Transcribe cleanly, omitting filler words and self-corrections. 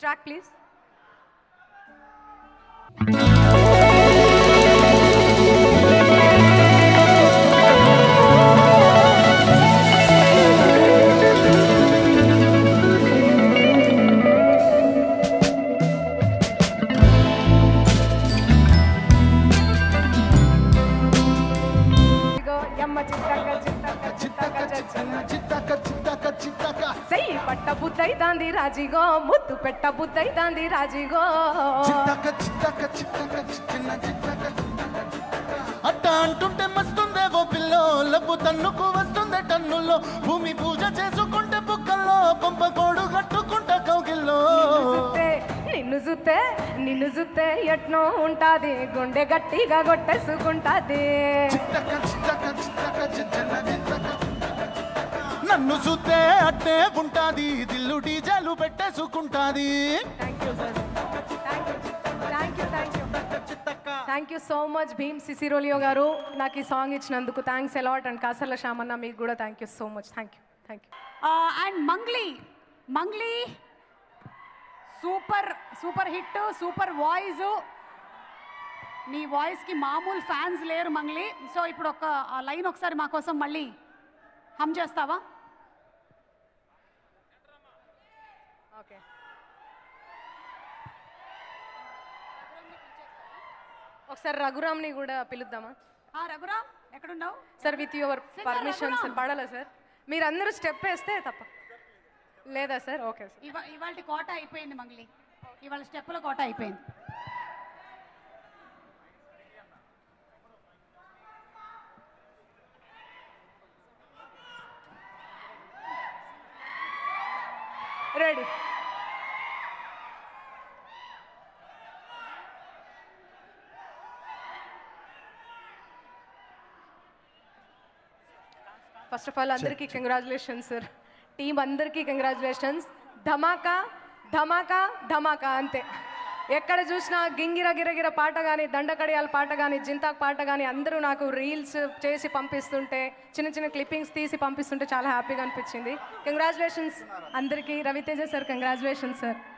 Track please. రాజిగో Muthu పెట్ట బుద్ధైతాంది రాజిగో చిత్తక చిత్తక చిత్తక చిన్న చిత్తక అట్టా అంటుంటే మస్తుందే గో పిల్లో లబ్బు తన్నుకు వస్తుందే టన్నుల్లో భూమి పూజ చేసుకుంటే బుక్కల్లో పంప కోడు కట్టుకుంటా కౌగిల్లో నిన్ను జుతే ఎట్నో ఉంటాది గుండె గట్టిగా కొట్టేసుకుంటాది చిత్తక చిత్తక చిత్తక చిన్న చిత్తక నన్ను చూస్తే అట్టే ఉంటాది దిల్లు డీజేలు పెట్టేసుకుంటాది thank you sir thank you thank you thank you thank you so much Bheem Ceciroleo గారు నాకు ఈ సాంగ్ ఇచ్చినందుకు థాంక్స్ అలాట్ అండ్ కాసర్ల శామన్న మీకు కూడా thank you so much thank you and Mangli super hit super voice నీ వాయిస్ కి మామూలు ఫ్యాన్స్ లేరు మంగ్లి సో ఇప్పుడు ఒక లైన్ ఒకసారి మా కోసం మళ్ళీ హమ్ చేస్తావా Okay. ఒకసారి రఘురామ్ ని కూడా పిలుద్దామా ఆ రఘురామ్ ఎక్కడ ఉన్నావు sir with your permission sir పడాలా సార్ మీరందరూ స్టెప్ వేస్తే తప్ప లేదా సార్ ఓకే సార్ ఇవాల్టి కోట అయిపోయింది మంగ్లి ఇవాళ స్టెప్పుల కోట అయిపోయింది Ready. First of all, अंदर की congratulations sir. Team अंदर की congratulations. धमाका, धमाका, धमाका अंते. ఎక్కడ చూసినా గింగిర గిరగిర పాట కానీ దండకడియాల పాట కానీ జింతాక్ పాట కానీ అందరూ నాకు రీల్స్ చేసి పంపిస్తుంటే చిన్న చిన్న క్లిప్పింగ్స్ తీసి పంపిస్తుంటే చాలా హ్యాపీగా అనిపించింది కంగ్రాచులేషన్స్ అందరికీ రవితేజ సార్ కంగ్రాచులేషన్స్ సార్